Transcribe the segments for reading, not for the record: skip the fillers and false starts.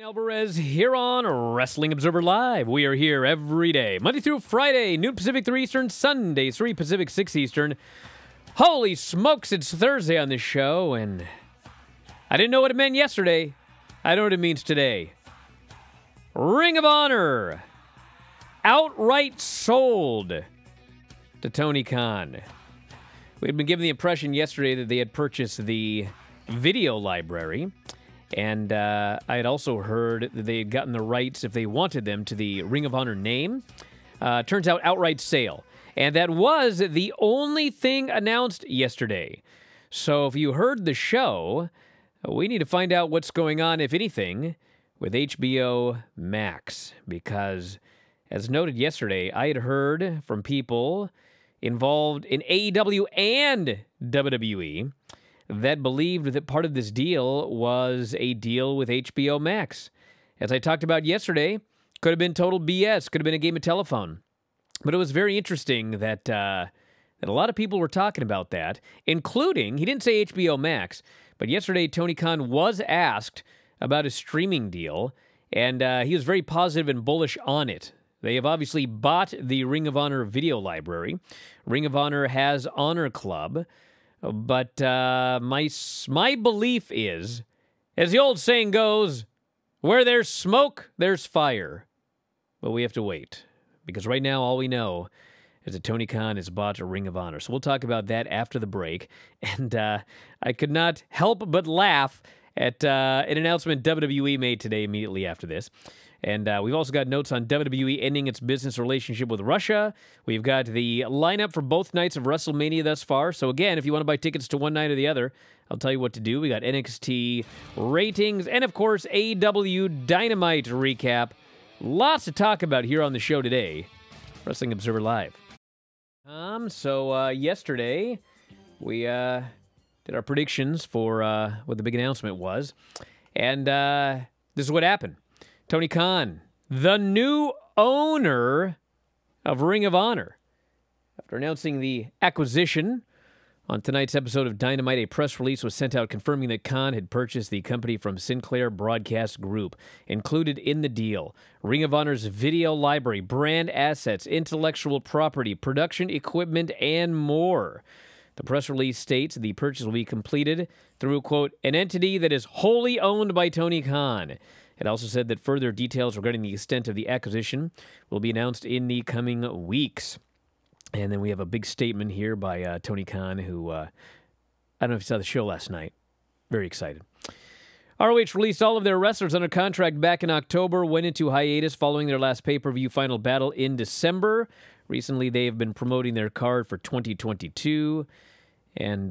Alvarez here on Wrestling Observer Live. We are here every day, Monday through Friday, noon Pacific, 3 Eastern, Sundays, 3 Pacific, 6 Eastern. Holy smokes, it's Thursday on this show, and I didn't know what it meant yesterday. I know what it means today. Ring of Honor, outright sold to Tony Khan. We had been given the impression yesterday that they had purchased the video library, and I had also heard that they had gotten the rights, if they wanted them, to the Ring of Honor name. Turns out, outright sale. And that was the only thing announced yesterday. So if you heard the show, we need to find out what's going on, if anything, with HBO Max. Because, as noted yesterday, I had heard from people involved in AEW and WWE that believed that part of this deal was a deal with HBO Max. As I talked about yesterday, could have been total BS, could have been a game of telephone. But it was very interesting that, a lot of people were talking about that, including, he didn't say HBO Max, but yesterday Tony Khan was asked about a streaming deal, and he was very positive and bullish on it. They have obviously bought the Ring of Honor video library. Ring of Honor has Honor Club. But my belief is, as the old saying goes, where there's smoke, there's fire. But we have to wait, because right now all we know is that Tony Khan has bought a Ring of Honor. So we'll talk about that after the break. And I could not help but laugh at an announcement WWE made today immediately after this. And we've also got notes on WWE ending its business relationship with Russia. We've got the lineup for both nights of WrestleMania thus far. So again, if you want to buy tickets to one night or the other, I'll tell you what to do. We got NXT ratings and, of course, AEW Dynamite recap. Lots to talk about here on the show today. Wrestling Observer Live. Yesterday, we did our predictions for what the big announcement was. And this is what happened. Tony Khan, the new owner of Ring of Honor. After announcing the acquisition on tonight's episode of Dynamite, a press release was sent out confirming that Khan had purchased the company from Sinclair Broadcast Group. Included in the deal, Ring of Honor's video library, brand assets, intellectual property, production equipment, and more. The press release states the purchase will be completed through, quote, an entity that is wholly owned by Tony Khan. It also said that further details regarding the extent of the acquisition will be announced in the coming weeks. And then we have a big statement here by Tony Khan, who, I don't know if you saw the show last night. Very excited. ROH released all of their wrestlers under contract back in October, went into hiatus following their last pay-per-view Final Battle in December. Recently, they have been promoting their card for 2022. And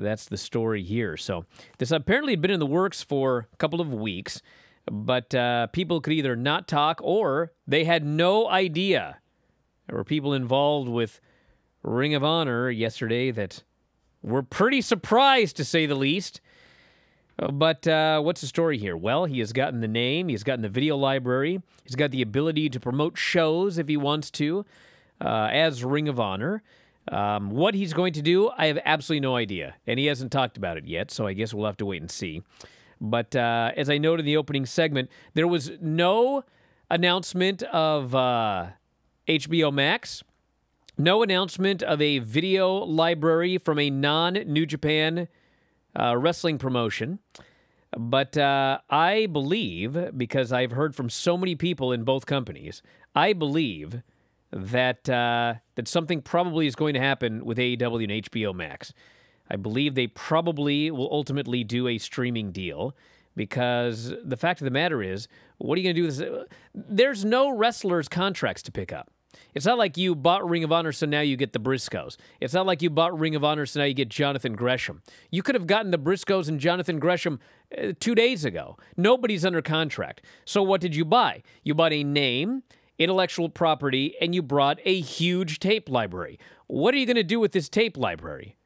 that's the story here. So this apparently had been in the works for a couple of weeks, but people could either not talk or they had no idea. There were people involved with Ring of Honor yesterday that were pretty surprised, to say the least. But what's the story here? Well, he has gotten the name. He's gotten the video library. He's got the ability to promote shows if he wants to as Ring of Honor. What he's going to do, I have absolutely no idea, and he hasn't talked about it yet, so I guess we'll have to wait and see. But as I noted in the opening segment, there was no announcement of HBO Max, no announcement of a video library from a non-New Japan wrestling promotion. But I believe, because I've heard from so many people in both companies, I believe that something probably is going to happen with AEW and HBO Max. I believe they probably will ultimately do a streaming deal, because the fact of the matter is, what are you going to do with this? There's no wrestlers' contracts to pick up. It's not like you bought Ring of Honor, so now you get the Briscoes. It's not like you bought Ring of Honor, so now you get Jonathan Gresham. You could have gotten the Briscoes and Jonathan Gresham 2 days ago. Nobody's under contract. So what did you buy? You bought a name, intellectual property, and you brought a huge tape library. What are you going to do with this tape library?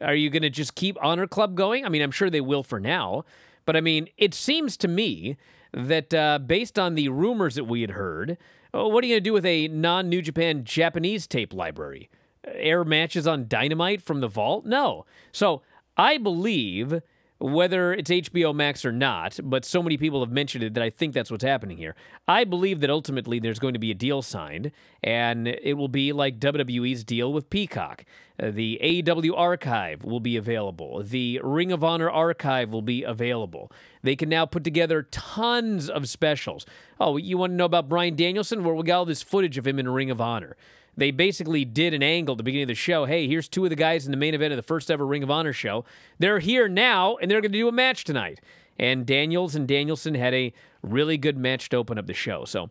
Are you going to just keep Honor Club going? I mean, I'm sure they will for now, but I mean, it seems to me that based on the rumors that we had heard, what are you going to do with a non-New Japan Japanese tape library? Air matches on Dynamite from the vault? No. So I believe whether it's HBO Max or not, but so many people have mentioned it that I think that's what's happening here. I believe that ultimately there's going to be a deal signed, and it will be like WWE's deal with Peacock. The AEW archive will be available. The Ring of Honor archive will be available. They can now put together tons of specials. Oh, you want to know about Bryan Danielson? Well, we got all this footage of him in Ring of Honor. They basically did an angle at the beginning of the show. Hey, here's two of the guys in the main event of the first ever Ring of Honor show. They're here now, and they're going to do a match tonight. And Daniels and Danielson had a really good match to open up the show. So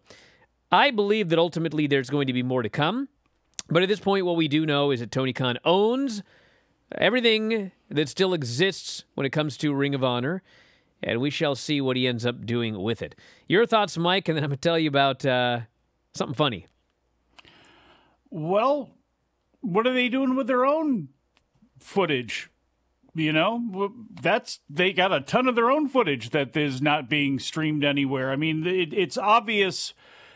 I believe that ultimately there's going to be more to come. But at this point, what we do know is that Tony Khan owns everything that still exists when it comes to Ring of Honor. And we shall see what he ends up doing with it. Your thoughts, Mike, and then I'm going to tell you about something funny. Well, what are they doing with their own footage? You know, that's, they got a ton of their own footage that is not being streamed anywhere. I mean, it's obvious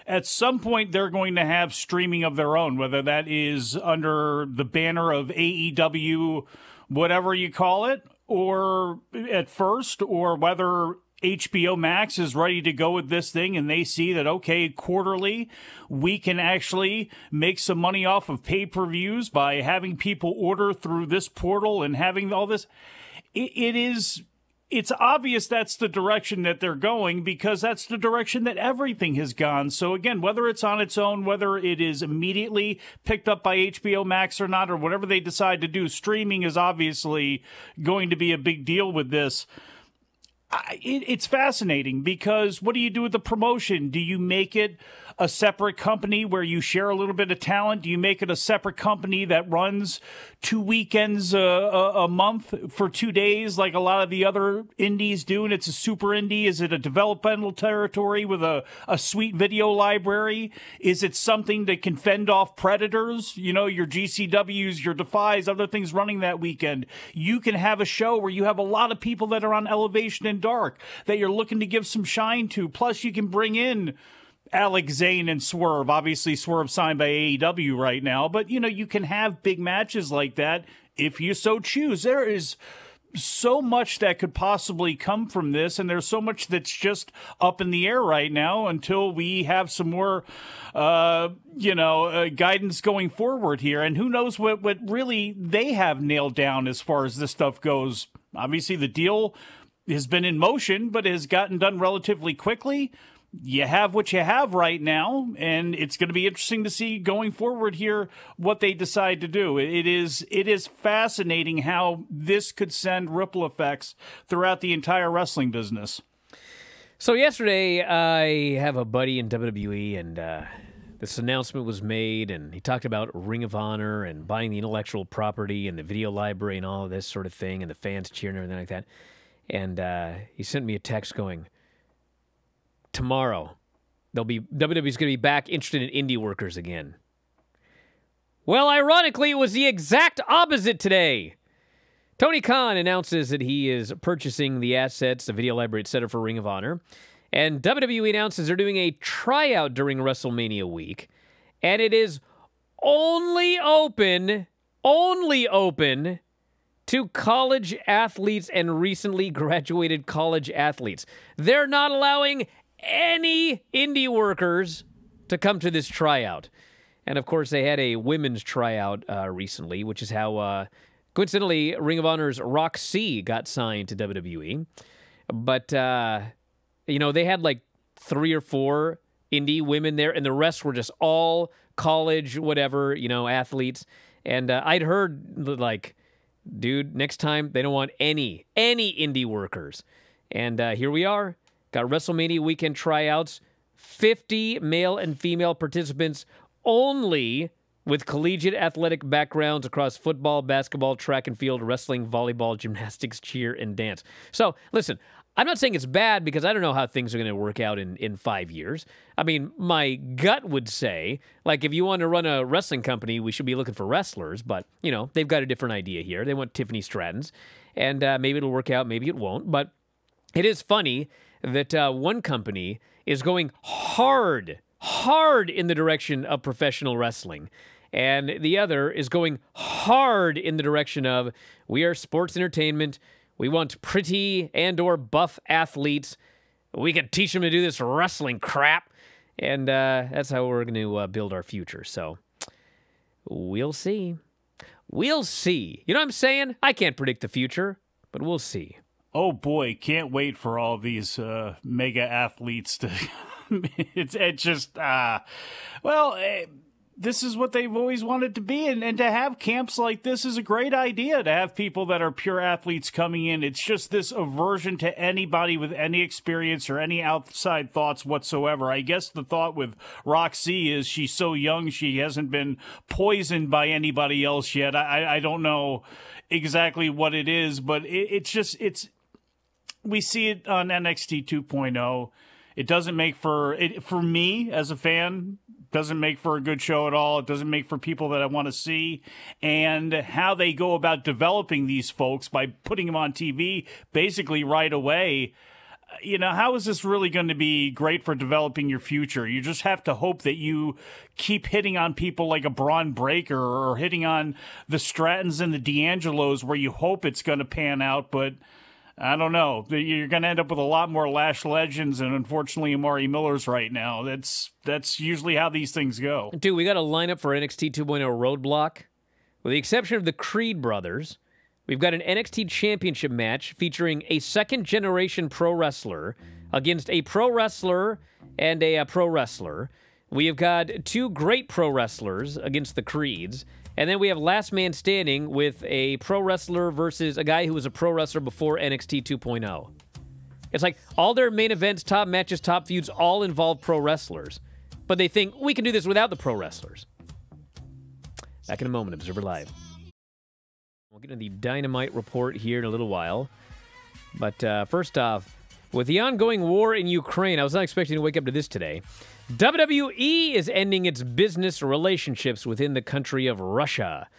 at some point they're going to have streaming of their own, whether that is under the banner of AEW, whatever you call it, or at first, or whether HBO Max is ready to go with this thing and they see that, okay, quarterly, we can actually make some money off of pay-per-views by having people order through this portal and having all this. It's obvious that's the direction that they're going, because that's the direction that everything has gone. So again, whether it's on its own, whether it is immediately picked up by HBO Max or not, or whatever they decide to do, streaming is obviously going to be a big deal with this. It's fascinating, because what do you do with the promotion? Do you make it a separate company where you share a little bit of talent? Do you make it a separate company that runs 2 weekends a month for 2 days like a lot of the other indies do, and it's a super indie? Is it a developmental territory with a sweet video library? Is it something that can fend off predators? You know, your GCWs, your Defies, other things running that weekend. You can have a show where you have a lot of people that are on Elevation and Dark that you're looking to give some shine to. Plus, you can bring in Alex Zane and Swerve. Obviously, Swerve signed by AEW right now, but you know, you can have big matches like that if you so choose. There is so much that could possibly come from this, and there's so much that's just up in the air right now until we have some more guidance going forward here. And who knows what really they have nailed down as far as this stuff goes. Obviously, the deal has been in motion, but has gotten done relatively quickly. You have what you have right now, and it's going to be interesting to see going forward here what they decide to do. It is fascinating how this could send ripple effects throughout the entire wrestling business. So yesterday, I have a buddy in WWE, and this announcement was made, and he talked about Ring of Honor and buying the intellectual property and the video library and all of this sort of thing, and the fans cheering and everything like that. And he sent me a text going, tomorrow, WWE's going to be back interested in indie workers again. Well, ironically, it was the exact opposite today. Tony Khan announces that he is purchasing the assets, the video library, etc., for Ring of Honor. And WWE announces they're doing a tryout during WrestleMania week. And it is only open to college athletes and recently graduated college athletes. They're not allowing any indie workers to come to this tryout. And of course, they had a women's tryout recently, which is how coincidentally Ring of Honor's Roxy got signed to WWE. But you know, they had like 3 or 4 indie women there, and the rest were just all college, whatever, you know, athletes. And I'd heard, like, dude, next time they don't want any indie workers. And here we are. Got WrestleMania weekend tryouts, 50 male and female participants only, with collegiate athletic backgrounds across football, basketball, track and field, wrestling, volleyball, gymnastics, cheer, and dance. So, listen, I'm not saying it's bad, because I don't know how things are going to work out in 5 years. I mean, my gut would say, like, if you want to run a wrestling company, we should be looking for wrestlers, but, you know, they've got a different idea here. They want Tiffany Stratton's, and maybe it'll work out, maybe it won't, but it is funny that one company is going hard in the direction of professional wrestling, and the other is going hard in the direction of, we are sports entertainment, We want pretty and or buff athletes. We could teach them to do this wrestling crap. And that's how we're going to build our future. So we'll see. We'll see. You know what I'm saying? I can't predict the future, but we'll see. Oh, boy. Can't wait for all these mega athletes to... This is what they've always wanted to be, and to have camps like this is a great idea, to have people that are pure athletes coming in. It's just this aversion to anybody with any experience or any outside thoughts whatsoever. I guess the thought with Roxy is she's so young, she hasn't been poisoned by anybody else yet. I don't know exactly what it is, but it's just we see it on NXT 2.0. It doesn't make for me as a fan, doesn't make for a good show at all. It doesn't make for people that I want to see. And how they go about developing these folks by putting them on TV basically right away. You know, how is this really going to be great for developing your future? You just have to hope that you keep hitting on people like a Braun Breaker or hitting on the Strattons and the D'Angelos where you hope it's going to pan out, but... I don't know. You're going to end up with a lot more Lash Legends and, unfortunately, Amari Millers right now. That's usually how these things go. Dude, we got a lineup for NXT 2.0 Roadblock. With the exception of the Creed brothers, we've got an NXT championship match featuring a second-generation pro wrestler against a pro wrestler and a pro wrestler. We have got two great pro wrestlers against the Creeds. And then we have Last Man Standing with a pro wrestler versus a guy who was a pro wrestler before NXT 2.0. It's like all their main events, top matches, top feuds all involve pro wrestlers. But they think, we can do this without the pro wrestlers. Back in a moment, Observer Live. We'll get into the Dynamite report here in a little while. But first off, with the ongoing war in Ukraine, I was not expecting to wake up to this today. WWE is ending its business relationships within the country of Russia.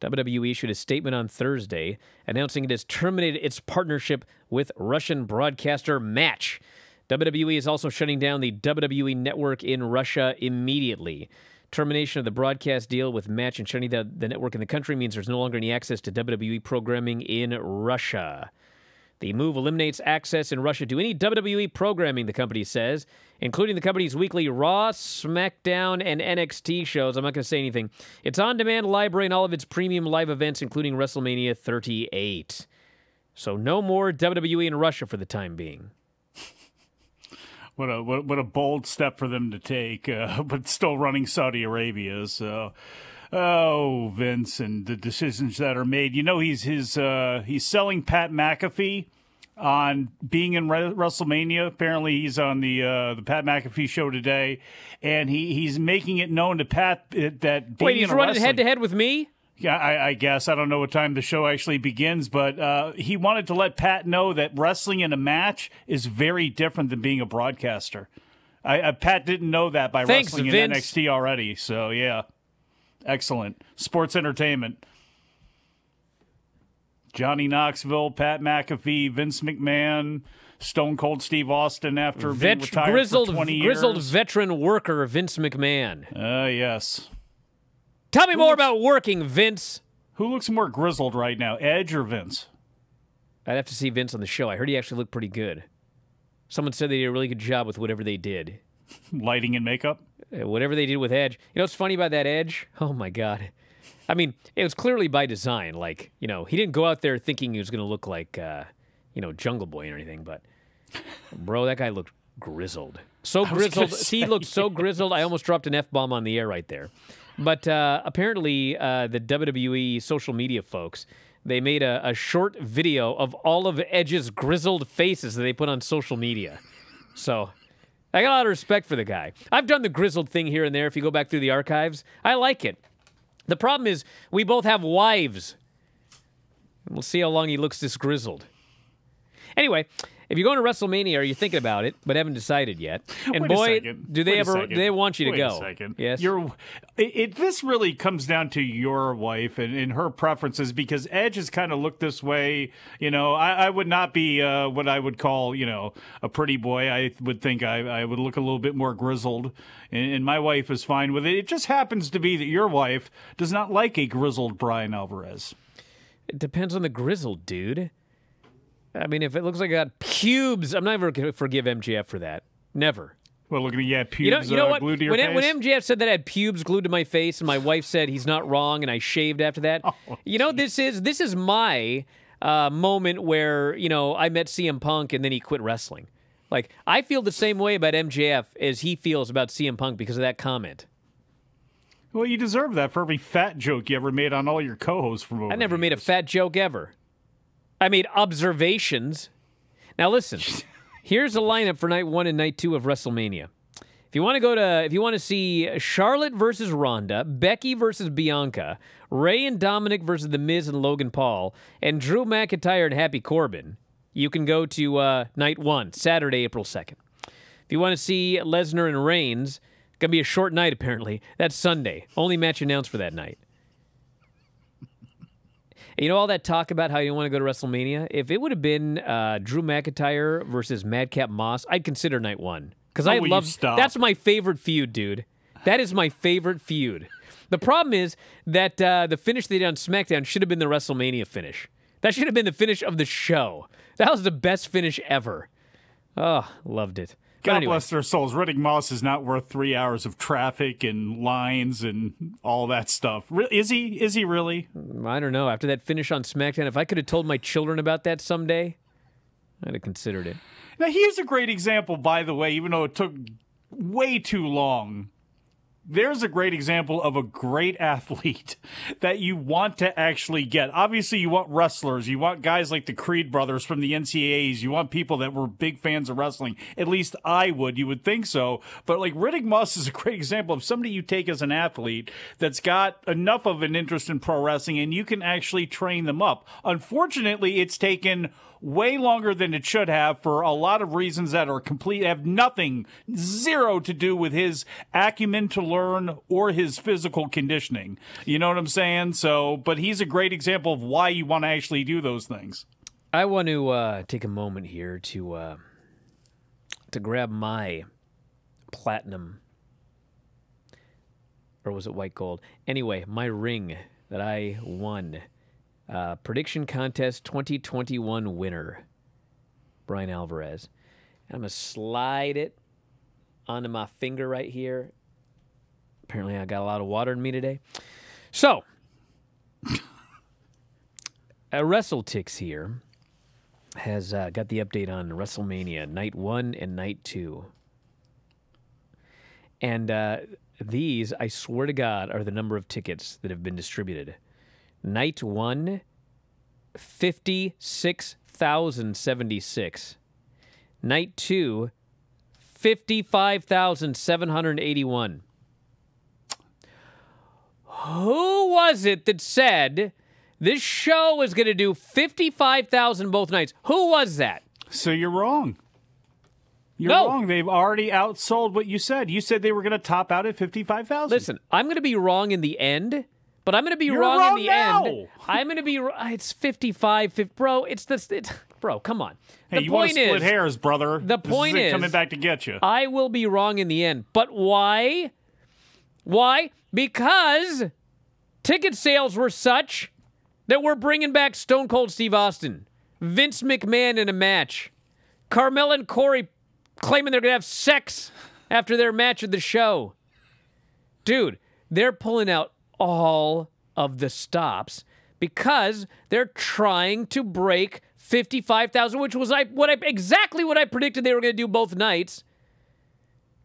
WWE issued a statement on Thursday announcing it has terminated its partnership with Russian broadcaster Match. WWE is also shutting down the WWE network in Russia immediately. Termination of the broadcast deal with Match and shutting down the network in the country means there's no longer any access to WWE programming in Russia. The move eliminates access in Russia to any WWE programming, the company says, including the company's weekly Raw, SmackDown, and NXT shows. I'm not going to say anything. Its on-demand library and all of its premium live events, including WrestleMania 38. So no more WWE in Russia for the time being. What a bold step for them to take, but still running Saudi Arabia, so... Oh, Vince and the decisions that are made. You know, he's selling Pat McAfee on being in WrestleMania. Apparently, he's on the Pat McAfee show today, and he's making it known to Pat that wait, he's running head to head with me. Yeah, I guess. I don't know what time the show actually begins, but he wanted to let Pat know that wrestling in a match is very different than being a broadcaster. Pat didn't know that by wrestling in NXT already. So yeah. Excellent. Sports entertainment. Johnny Knoxville, Pat McAfee, Vince McMahon, Stone Cold Steve Austin after being retired for 20 years. Grizzled veteran worker Vince McMahon. Yes. Tell me more about working, Vince. Who looks more grizzled right now, Edge or Vince? I'd have to see Vince on the show. I heard he actually looked pretty good. Someone said they did a really good job with whatever they did. Lighting and makeup? Whatever they did with Edge. You know what's funny about that Edge? Oh, my God. I mean, it was clearly by design. Like, you know, he didn't go out there thinking he was going to look like, you know, Jungle Boy or anything. But, bro, that guy looked grizzled. So grizzled. He looked so grizzled, I almost dropped an F-bomb on the air right there. But apparently the WWE social media folks, they made a short video of all of Edge's grizzled faces that they put on social media. So... I got a lot of respect for the guy. I've done the grizzled thing here and there if you go back through the archives. I like it. The problem is we both have wives. We'll see how long he looks this grizzled. Anyway, if you're going to WrestleMania or you're thinking about it but haven't decided yet, and boy, do they want you to go. Wait a second. Yes. This really comes down to your wife and her preferences, because Edge has kind of looked this way. You know, I would not be what I would call, you know, a pretty boy. I would think I would look a little bit more grizzled, and my wife is fine with it. It just happens to be that your wife does not like a grizzled Bryan Alvarez. It depends on the grizzled dude. I mean, if it looks like I got pubes, I'm never going to forgive MJF for that. Never. Well, look at me, yeah, pubes glued to your face. When MJF said that I had pubes glued to my face, and my wife said he's not wrong, and I shaved after that. Oh, you know, this is my moment where, you know, I met CM Punk and then he quit wrestling. Like, I feel the same way about MJF as he feels about CM Punk because of that comment. Well, you deserve that for every fat joke you ever made on all your co-hosts from over I never made a fat joke ever. I made observations. Now, listen. Here's the lineup for night 1 and night 2 of WrestleMania. If you want to see Charlotte versus Ronda, Becky versus Bianca, Rey and Dominic versus The Miz and Logan Paul, and Drew McIntyre and Happy Corbin, you can go to night 1, Saturday, April 2nd. If you want to see Lesnar and Reigns, it's going to be a short night, apparently. That's Sunday. Only match announced for that night. You know all that talk about how you want to go to WrestleMania? If it would have been Drew McIntyre versus Madcap Moss, I'd consider night 1. Because I love... That's my favorite feud, dude. That is my favorite feud. The problem is that the finish they did on SmackDown should have been the WrestleMania finish. That should have been the finish of the show. That was the best finish ever. Oh, loved it. God bless their souls. Riddick Moss is not worth 3 hours of traffic and lines and all that stuff. Is he? Is he really? I don't know. After that finish on SmackDown, if I could have told my children about that someday, I'd have considered it. Now, here's a great example, by the way, even though it took way too long. There's a great example of a great athlete that you want to actually get. Obviously, you want wrestlers. You want guys like the Creed brothers from the NCAAs. You want people that were big fans of wrestling. At least I would. You would think so. But, like, Riddick Moss is a great example of somebody you take as an athlete that's got enough of an interest in pro wrestling, and you can actually train them up. Unfortunately, it's taken way longer than it should have for a lot of reasons that are complete, have nothing, zero to do with his acumen to learn or his physical conditioning. You know what I'm saying? So, but he's a great example of why you want to actually do those things. I want to take a moment here to grab my platinum, or was it white gold? Anyway, my ring that I won. Prediction Contest 2021 winner, Brian Alvarez. And I'm going to slide it onto my finger right here. Apparently I got a lot of water in me today. So, WrestleTix here has got the update on WrestleMania, night 1 and night 2. And these, I swear to God, are the number of tickets that have been distributed. Night 1, 56,076. Night 2, 55,781. Who was it that said this show was going to do 55,000 both nights? Who was that? So you're wrong. You're wrong. They've already outsold what you said. You said they were going to top out at 55,000. Listen, I'm going to be wrong in the end. But I'm going to be wrong in the end. I'm going to be it's 55, bro. Bro, come on. Hey, you want to split hairs, brother. The point is coming back to get you. I will be wrong in the end. But why? Why? Because ticket sales were such that we're bringing back Stone Cold Steve Austin, Vince McMahon in a match, Carmella and Corey claiming they're going to have sex after their match of the show. Dude, they're pulling out all of the stops because they're trying to break 55,000, which was exactly what I predicted they were going to do both nights,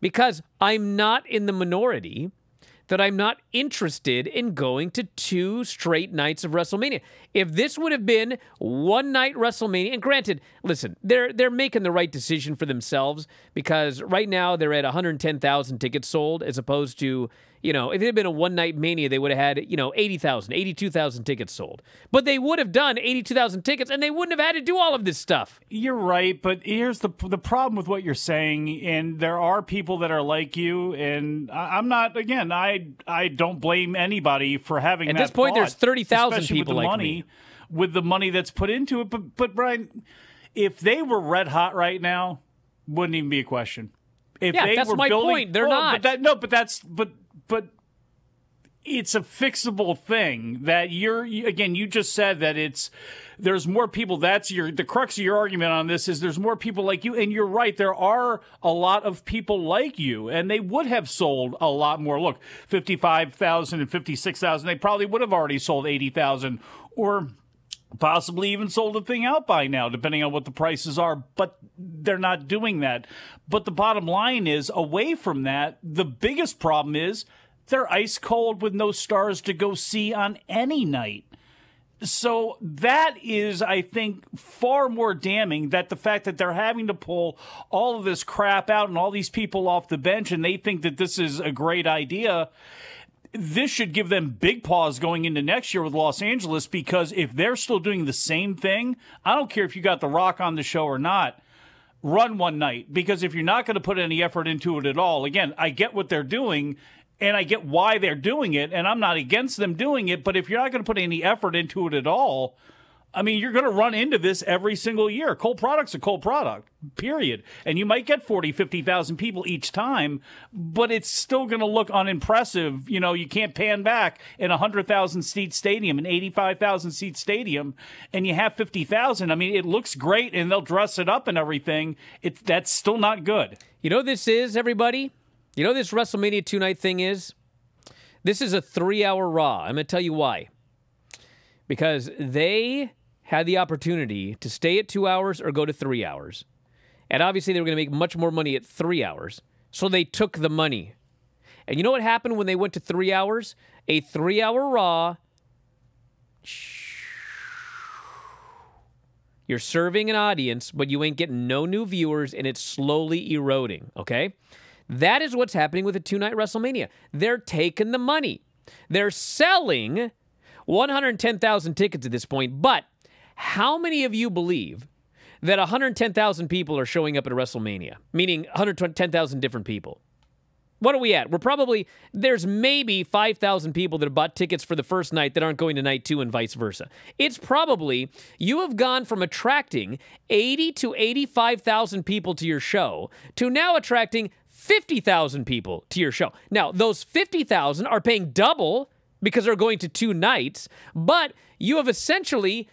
because I'm not in the minority that I'm not interested in going to 2 straight nights of WrestleMania. If this would have been one night WrestleMania, and granted, listen, they're making the right decision for themselves, because right now they're at 110,000 tickets sold, as opposed to, you know, if it had been a one-night mania, they would have had, you know, 80,000, 82,000 tickets sold. But they would have done 82,000 tickets, and they wouldn't have had to do all of this stuff. You're right, but here's the problem with what you're saying, and there are people that are like you, and I'm not, again, I don't blame anybody for having that thought. At this point, there's 30,000 people like me. With the money that's put into it. But Brian, if they were red hot right now, wouldn't even be a question. If yeah, that's my point. They're not. But that, no, but that's... But it's a fixable thing that you're, again, you just said that it's, there's more people. That's your, the crux of your argument on this is there's more people like you. And you're right. There are a lot of people like you, and they would have sold a lot more. Look, 55,000 and 56,000. They probably would have already sold 80,000 or possibly even sold the thing out by now, depending on what the prices are, but they're not doing that. But the bottom line is, away from that, the biggest problem is they're ice cold with no stars to go see on any night. So that is, I think, far more damning, that the fact that they're having to pull all of this crap out and all these people off the bench, and they think that this is a great idea. This should give them big pause going into next year with Los Angeles, because if they're still doing the same thing, I don't care if you got The Rock on the show or not, run one night. Because if you're not going to put any effort into it at all, again, I get what they're doing and I get why they're doing it, and I'm not against them doing it, but if you're not going to put any effort into it at all, I mean, you're going to run into this every single year. Cold product's a cold product, period. And you might get 40,000, 50,000 people each time, but it's still going to look unimpressive. You know, you can't pan back in a 100,000-seat stadium, an 85,000-seat stadiam, and you have 50,000. I mean, it looks great, and they'll dress it up and everything. That's still not good. You know what this is, everybody? You know this WrestleMania 2-night thing is? This is a 3-hour Raw. I'm going to tell you why. Because they had the opportunity to stay at 2 hours or go to 3 hours. And obviously they were going to make much more money at 3 hours. So they took the money. And you know what happened when they went to 3 hours? A 3-hour Raw. You're serving an audience, but you ain't getting no new viewers, and it's slowly eroding, okay? That is what's happening with a 2-night WrestleMania. They're taking the money. They're selling 110,000 tickets at this point, but how many of you believe that 110,000 people are showing up at WrestleMania, meaning 110,000 different people? What are we at? We're probably, there's maybe 5,000 people that have bought tickets for the first night that aren't going to night two and vice versa. It's probably, you have gone from attracting 80,000 to 85,000 people to your show to now attracting 50,000 people to your show. Now, those 50,000 are paying double because they're going to 2 nights, but you have essentially,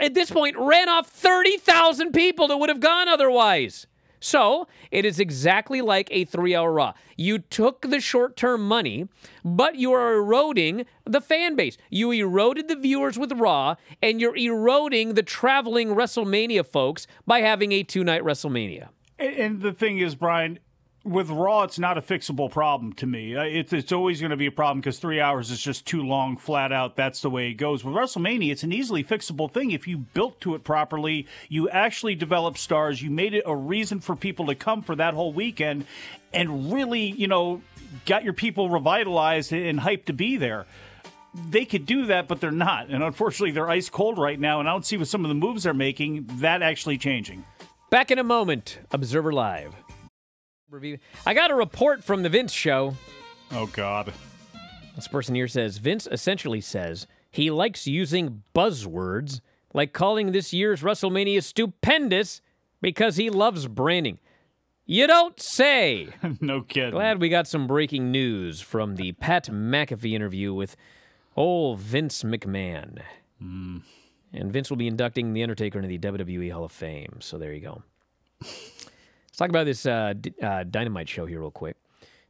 at this point, ran off 30,000 people that would have gone otherwise. So it is exactly like a 3-hour Raw. You took the short-term money, but you are eroding the fan base. You eroded the viewers with Raw, and you're eroding the traveling WrestleMania folks by having a 2-night WrestleMania. And the thing is, Brian, with Raw, it's not a fixable problem to me. It's always going to be a problem because 3 hours is just too long, flat out. That's the way it goes. With WrestleMania, it's an easily fixable thing. If you built to it properly, you actually developed stars, you made it a reason for people to come for that whole weekend and really, you know, got your people revitalized and hyped to be there. They could do that, but they're not. And unfortunately, they're ice cold right now, and I don't see with some of the moves they're making that actually changing. Back in a moment, Observer Live. I got a report from the Vince show. Oh, God. This person here says, Vince essentially says he likes using buzzwords, like calling this year's WrestleMania stupendous because he loves branding. You don't say. No kidding. Glad we got some breaking news from the Pat McAfee interview with old Vince McMahon. Mm. And Vince will be inducting The Undertaker into the WWE Hall of Fame. So there you go. Let's talk about this Dynamite show here real quick.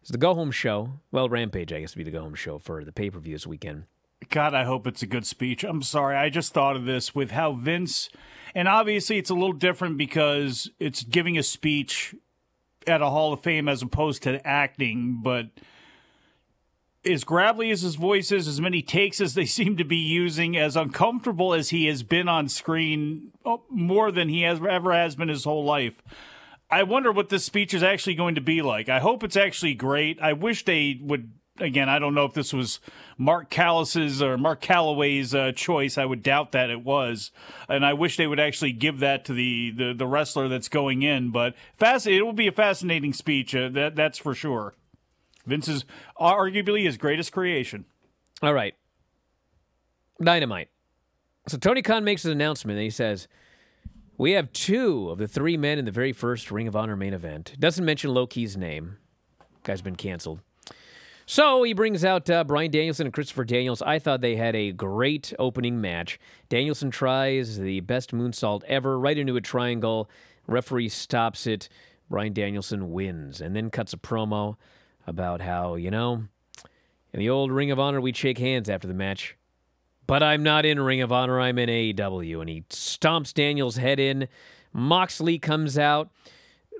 It's the go-home show. Well, Rampage, I guess, would be the go-home show for the pay-per-view this weekend. God, I hope it's a good speech. I'm sorry. I just thought of this with how Vince, and obviously it's a little different because it's giving a speech at a Hall of Fame as opposed to acting, but as gravelly as his voice is, as many takes as they seem to be using, as uncomfortable as he has been on screen, more than he ever has been his whole life, I wonder what this speech is actually going to be like. I hope it's actually great. I wish they would, again, I don't know if this was Mark Callis's or Mark Calloway's choice. I would doubt that it was. And I wish they would actually give that to the wrestler that's going in. But it will be a fascinating speech. That's for sure. Vince is arguably his greatest creation. All right. Dynamite. So Tony Khan makes an announcement, and he says, we have 2 of the 3 men in the very first Ring of Honor main event. Doesn't mention Low Key's name. Guy's been canceled. So he brings out Bryan Danielson and Christopher Daniels. I thought they had a great opening match. Danielson tries the best moonsault ever, right into a triangle. Referee stops it. Bryan Danielson wins, and then cuts a promo about how, you know, in the old Ring of Honor, we'd shake hands after the match. But I'm not in Ring of Honor, I'm in AEW. And he stomps Daniels' head in. Moxley comes out.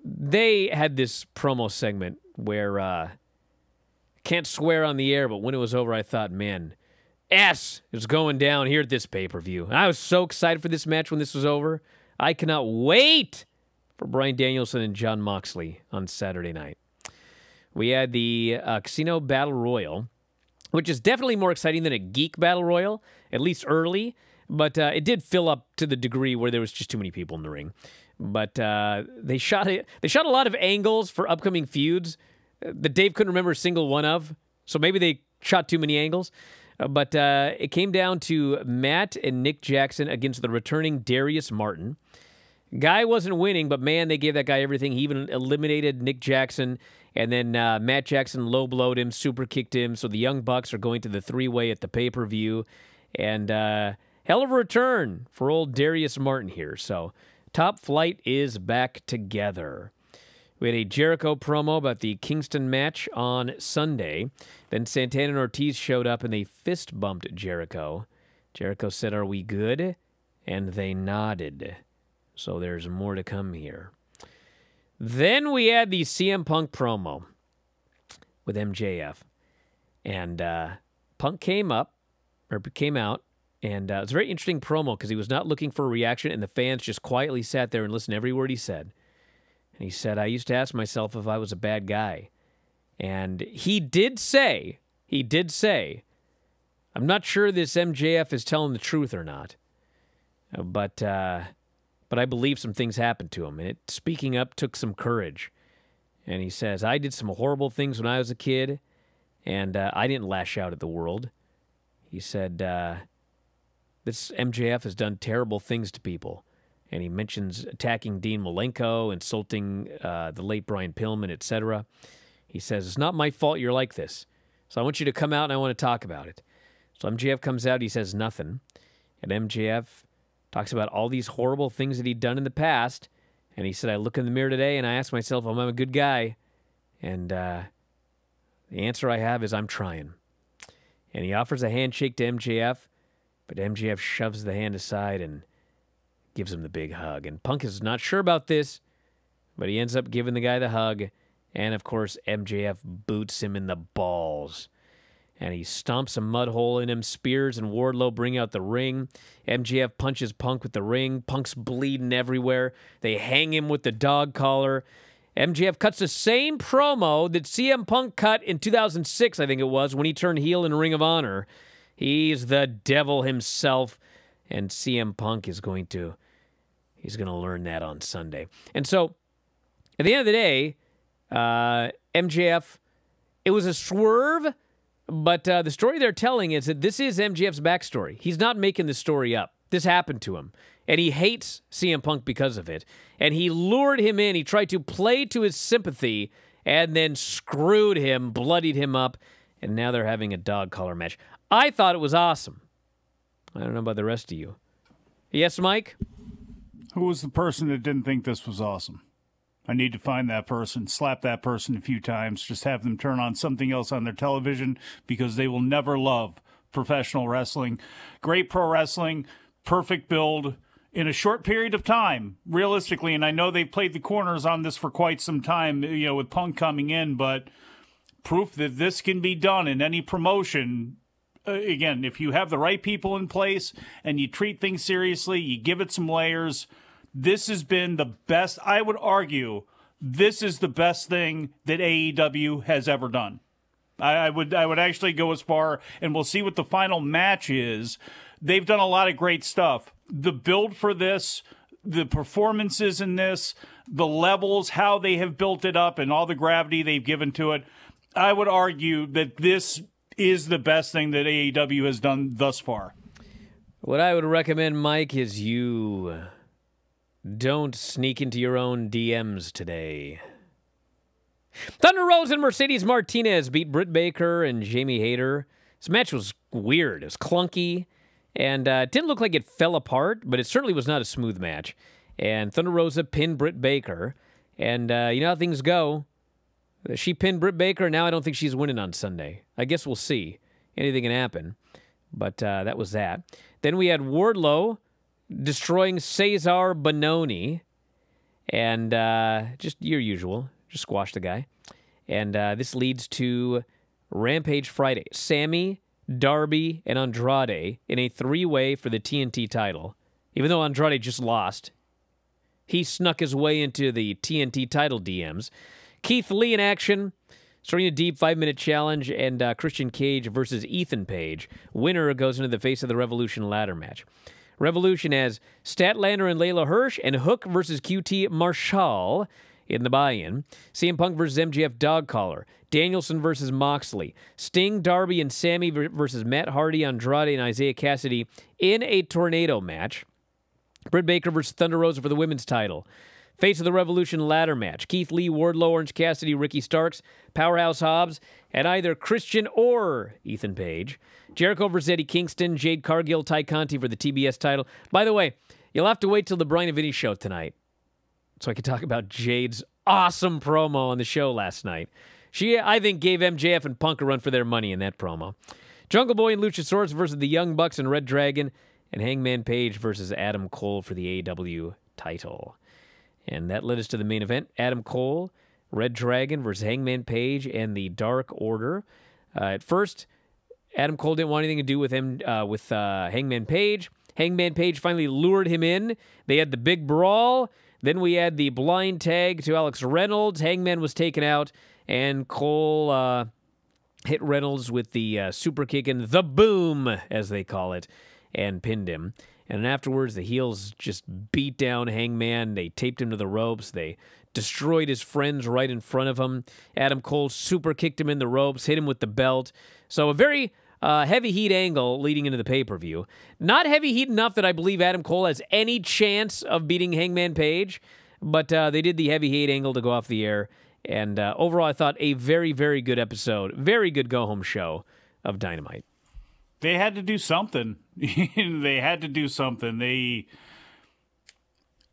They had this promo segment where, can't swear on the air, but when it was over, I thought, man, ass is going down here at this pay-per-view. And I was so excited for this match when this was over. I cannot wait for Bryan Danielson and John Moxley on Saturday night. We had the Casino Battle Royal, which is definitely more exciting than a Geek Battle Royal, at least early, but it did fill up to the degree where there was just too many people in the ring. But they shot a lot of angles for upcoming feuds that Dave couldn't remember a single one of, so maybe they shot too many angles. But it came down to Matt and Nick Jackson against the returning Darius Martin. Guy wasn't winning, but man, they gave that guy everything. He even eliminated Nick Jackson, and then Matt Jackson low-blowed him, super-kicked him, so the Young Bucks are going to the three-way at the pay-per-view, and hell of a return for old Darius Martin here. So Top Flight is back together. We had a Jericho promo about the Kingston match on Sunday. Then Santana and Ortiz showed up, and they fist-bumped Jericho. Jericho said, "Are we good?" And they nodded. So there's more to come here. Then we had the CM Punk promo with MJF. And Punk came out, and it was a very interesting promo because he was not looking for a reaction, and the fans just quietly sat there and listened to every word he said. And he said, "I used to ask myself if I was a bad guy." And he did say, "I'm not sure this MJF is telling the truth or not. But I believe some things happened to him." And speaking up took some courage. And he says, "I did some horrible things when I was a kid, and I didn't lash out at the world." He said, "This MJF has done terrible things to people." And he mentions attacking Dean Malenko, insulting the late Brian Pillman, etc. He says, "It's not my fault you're like this. So I want you to come out, and I want to talk about it." So MJF comes out. He says nothing. And MJF talks about all these horrible things that he'd done in the past. And he said, "I look in the mirror today and I ask myself, am I a good guy? And the answer I have is I'm trying." And he offers a handshake to MJF, but MJF shoves the hand aside and gives him the big hug. And Punk is not sure about this, but he ends up giving the guy the hug. And, of course, MJF boots him in the balls. And he stomps a mud hole in him. Spears and Wardlow bring out the ring. MJF punches Punk with the ring. Punk's bleeding everywhere. They hang him with the dog collar. MJF cuts the same promo that CM Punk cut in 2006, I think it was, when he turned heel in Ring of Honor. He's the devil himself. And CM Punk is going to, he's going to learn that on Sunday. And so, at the end of the day, MJF, it was a swerve. But the story they're telling is that this is MJF's backstory. He's not making the story up. This happened to him. And he hates CM Punk because of it. And he lured him in. He tried to play to his sympathy and then screwed him, bloodied him up. And now they're having a dog collar match. I thought it was awesome. I don't know about the rest of you. Yes, Mike? Who was the person that didn't think this was awesome? I need to find that person, slap that person a few times, just have them turn on something else on their television because they will never love professional wrestling. Great pro wrestling, perfect build in a short period of time, realistically. And I know they played the corners on this for quite some time, you know, with Punk coming in, but proof that this can be done in any promotion. Again, if you have the right people in place and you treat things seriously, you give it some layers. This has been the best, I would argue, this is the best thing that AEW has ever done. I would actually go as far, and we'll see what the final match is. They've done a lot of great stuff. The build for this, the performances in this, the levels, how they have built it up, and all the gravity they've given to it. I would argue that this is the best thing that AEW has done thus far. What I would recommend, Mike, is you don't sneak into your own DMs today. Thunder Rosa and Mercedes Martinez beat Britt Baker and Jamie Hayter. This match was weird. It was clunky, and it didn't look like it fell apart, but it certainly was not a smooth match. And Thunder Rosa pinned Britt Baker, and you know how things go. She pinned Britt Baker, and now I don't think she's winning on Sunday. I guess we'll see. Anything can happen, but that was that. Then we had Wardlow destroying Cesar Bononi, and just your usual. Just squash the guy. And this leads to Rampage Friday. Sammy, Darby, and Andrade in a three-way for the TNT title. Even though Andrade just lost, he snuck his way into the TNT title DMs. Keith Lee in action, starting a deep 5-minute challenge, and Christian Cage versus Ethan Page. Winner goes into the Face of the Revolution ladder match. Revolution has Statlander and Layla Hirsch, and Hook versus QT Marshall in the buy-in. CM Punk versus MJF dog collar. Danielson versus Moxley. Sting, Darby, and Sammy versus Matt Hardy, Andrade, and Isaiah Cassidy in a tornado match. Britt Baker versus Thunder Rosa for the women's title. Face of the Revolution ladder match. Keith Lee, Wardlow, Orange Cassidy, Ricky Starks, Powerhouse Hobbs, and either Christian or Ethan Page. Jericho versus Eddie Kingston, Jade Cargill, Ty Conti for the TBS title. By the way, you'll have to wait till the Brian and Vinny show tonight so I can talk about Jade's awesome promo on the show last night. She, I think, gave MJF and Punk a run for their money in that promo. Jungle Boy and Luchasaurus versus the Young Bucks and Red Dragon, and Hangman Page versus Adam Cole for the AEW title. And that led us to the main event. Adam Cole, Red Dragon versus Hangman Page and the Dark Order. At first, Adam Cole didn't want anything to do with him Hangman Page. Hangman Page finally lured him in. They had the big brawl. Then we had the blind tag to Alex Reynolds. Hangman was taken out, and Cole hit Reynolds with the super kick and the boom, as they call it, and pinned him. And afterwards, the heels just beat down Hangman. They taped him to the ropes. They destroyed his friends right in front of him. Adam Cole super kicked him in the ropes, hit him with the belt. So a very heavy heat angle leading into the pay-per-view. Not heavy heat enough that I believe Adam Cole has any chance of beating Hangman Page, but they did the heavy heat angle to go off the air. And overall, I thought a very, very good episode, very good go-home show of Dynamite. They had to do something. They had to do something.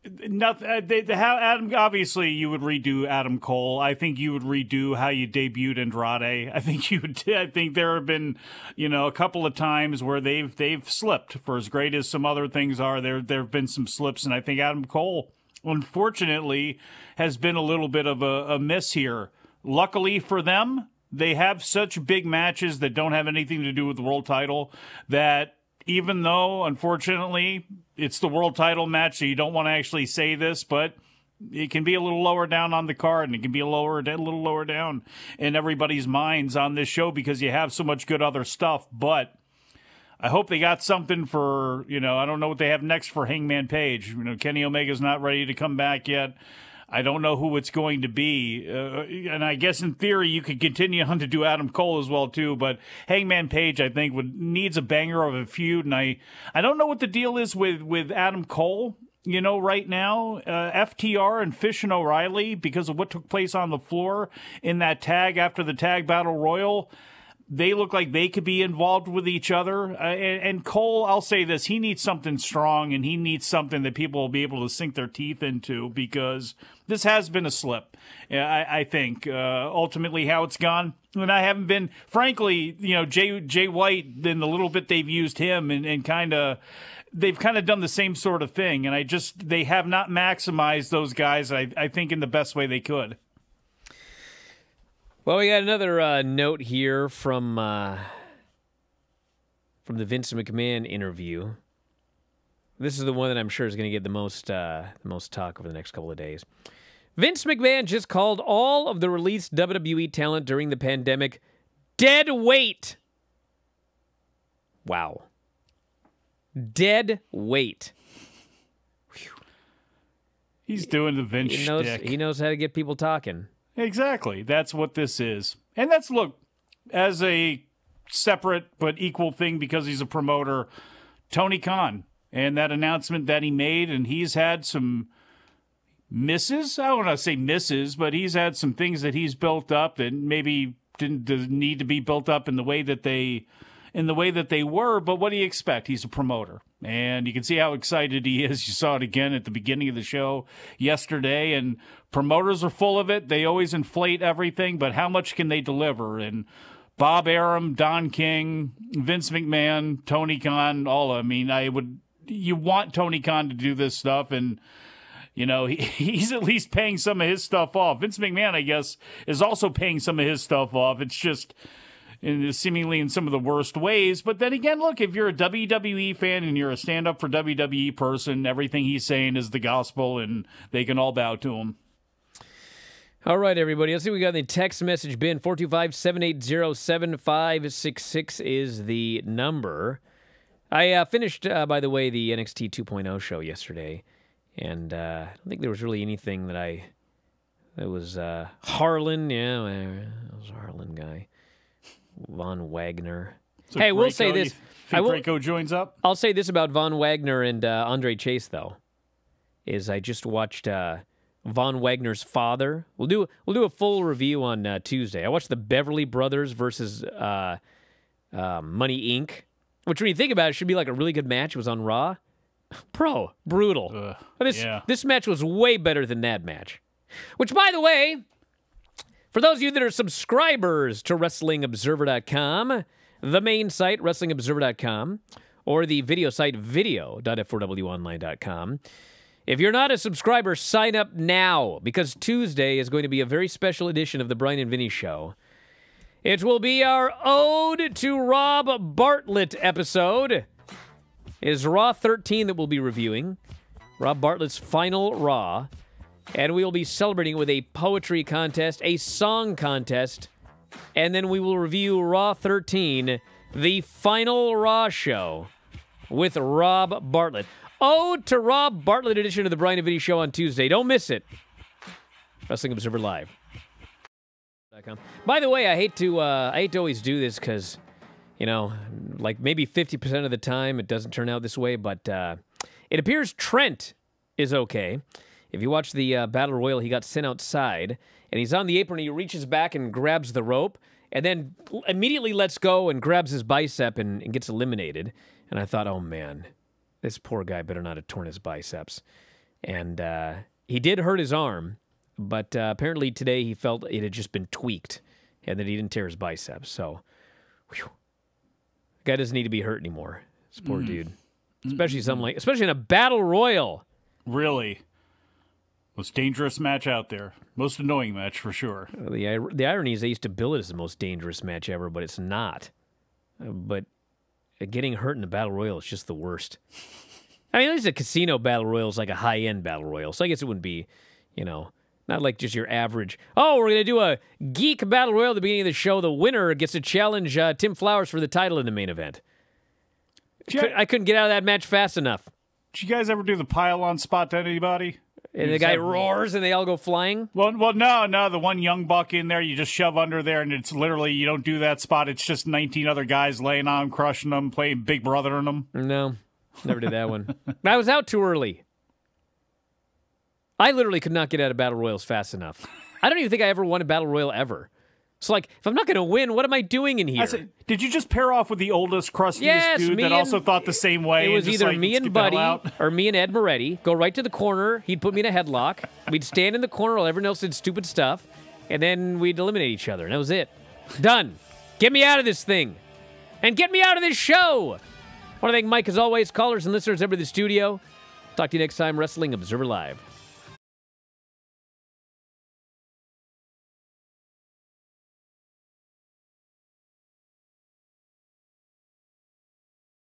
Adam, obviously, you would redo Adam Cole. I think you would redo how you debuted Andrade. I think there have been, you know, a couple of times where they've slipped. For as great as some other things are, there have been some slips, and I think Adam Cole, unfortunately, has been a little bit of a miss here. Luckily for them, they have such big matches that don't have anything to do with the world title that even though, unfortunately, it's the world title match, so you don't want to actually say this, but it can be a little lower down on the card, and it can be a little lower down in everybody's minds on this show because you have so much good other stuff. But I hope they got something for, you know, I don't know what they have next for Hangman Page. You know, Kenny Omega's not ready to come back yet. I don't know who it's going to be. And I guess in theory, you could continue on to do Adam Cole as well, too. But Hangman Page, I think, needs a banger of a feud. And I don't know what the deal is with Adam Cole, you know, right now. FTR and Fish and O'Reilly, because of what took place on the floor in that tag after the tag battle royal, they look like they could be involved with each other. And Cole, I'll say this, he needs something strong, and he needs something that people will be able to sink their teeth into, because this has been a slip, I think, ultimately how it's gone. And I haven't been, frankly, you know, Jay White, in the little bit they've used him and kind of, they've kind of done the same sort of thing. And they have not maximized those guys, I think, in the best way they could. Well, we got another note here from the Vince McMahon interview. This is the one that I'm sure is going to get the most talk over the next couple of days. Vince McMahon just called all of the released WWE talent during the pandemic dead weight. Wow. Dead weight. Whew. He's doing the Vince shtick. He knows how to get people talking. Exactly. That's what this is. And that's, look, as a separate but equal thing, because he's a promoter, Tony Khan and that announcement that he made, and he's had some misses. I don't want to say misses, but he's had some things that he's built up that maybe didn't need to be built up in the way that they were. But what do you expect? He's a promoter. And you can see how excited he is. You saw it again at the beginning of the show yesterday. And promoters are full of it. They always inflate everything, but how much can they deliver? And Bob Arum, Don King, Vince McMahon, Tony Khan, all of them. I mean, you want Tony Khan to do this stuff, and you know, he's at least paying some of his stuff off. Vince McMahon, I guess, is also paying some of his stuff off. It's just seemingly in some of the worst ways. But then again, look, if you're a WWE fan and you're a stand-up for WWE person, everything he's saying is the gospel, and they can all bow to him. All right, everybody. Let's see what we got in the text message bin. 425-780-7566 is the number. I finished, by the way, the NXT 2.0 show yesterday, and I don't think there was really anything that it was Harlan, yeah, it was a Harlan guy, Von Wagner. So hey, we'll say this. Franco joins up. I'll say this about Von Wagner and Andre Chase, though, is I just watched Von Wagner's father. We'll do a full review on Tuesday. I watched the Beverly Brothers versus Money Inc., which, when you think about it, should be like a really good match. It was on Raw. Bro, brutal. This match was way better than that match. Which, by the way, for those of you that are subscribers to WrestlingObserver.com, the main site, WrestlingObserver.com, or the video site, video.f4wonline.com, if you're not a subscriber, sign up now, because Tuesday is going to be a very special edition of the Brian and Vinny Show. It will be our Ode to Rob Bartlett episode. It is Raw 13 that we'll be reviewing, Rob Bartlett's final Raw, and we will be celebrating with a poetry contest, a song contest, and then we will review Raw 13, the final Raw show with Rob Bartlett. Ode to Rob Bartlett edition of the Brian and Vinny Show on Tuesday. Don't miss it. Wrestling Observer Live. By the way, I hate to always do this because, you know, like maybe 50% of the time it doesn't turn out this way, but it appears Trent is okay. If you watch the Battle Royal, he got sent outside, and he's on the apron, and he reaches back and grabs the rope, and then immediately lets go and grabs his bicep and gets eliminated. And I thought, oh man, this poor guy better not have torn his biceps. And he did hurt his arm. But apparently today he felt it had just been tweaked and that he didn't tear his biceps. So, whew. The guy doesn't need to be hurt anymore. This poor dude. Especially something like, especially in a battle royal. Really. Most dangerous match out there. Most annoying match for sure. The irony is they used to bill it as the most dangerous match ever, but it's not. But getting hurt in a battle royal is just the worst. I mean, at least a casino battle royal is like a high-end battle royal. So I guess it wouldn't be, you know, not like just your average, oh, we're going to do a geek battle royal at the beginning of the show. The winner gets to challenge Tim Flowers for the title in the main event. I couldn't get out of that match fast enough. Did you guys ever do the pile-on spot to anybody? And the guy roars and they all go flying? Well, no, the one young buck in there, you just shove under there, and it's literally, you don't do that spot. It's just 19 other guys laying on, crushing them, playing Big Brother on them. No, never did that one. I was out too early. I literally could not get out of battle royals fast enough. I don't even think I ever won a battle royal ever. So, like, if I'm not going to win, what am I doing in here? I said, did you just pair off with the oldest, crustiest dude that also thought the same way? It was either like, me and Buddy or me and Ed Moretti. Go right to the corner. He'd put me in a headlock. We'd stand in the corner while everyone else did stupid stuff. And then we'd eliminate each other. And that was it. Done. Get me out of this thing. And get me out of this show. I want to thank Mike, as always, callers and listeners, everybody in the studio. Talk to you next time, Wrestling Observer Live.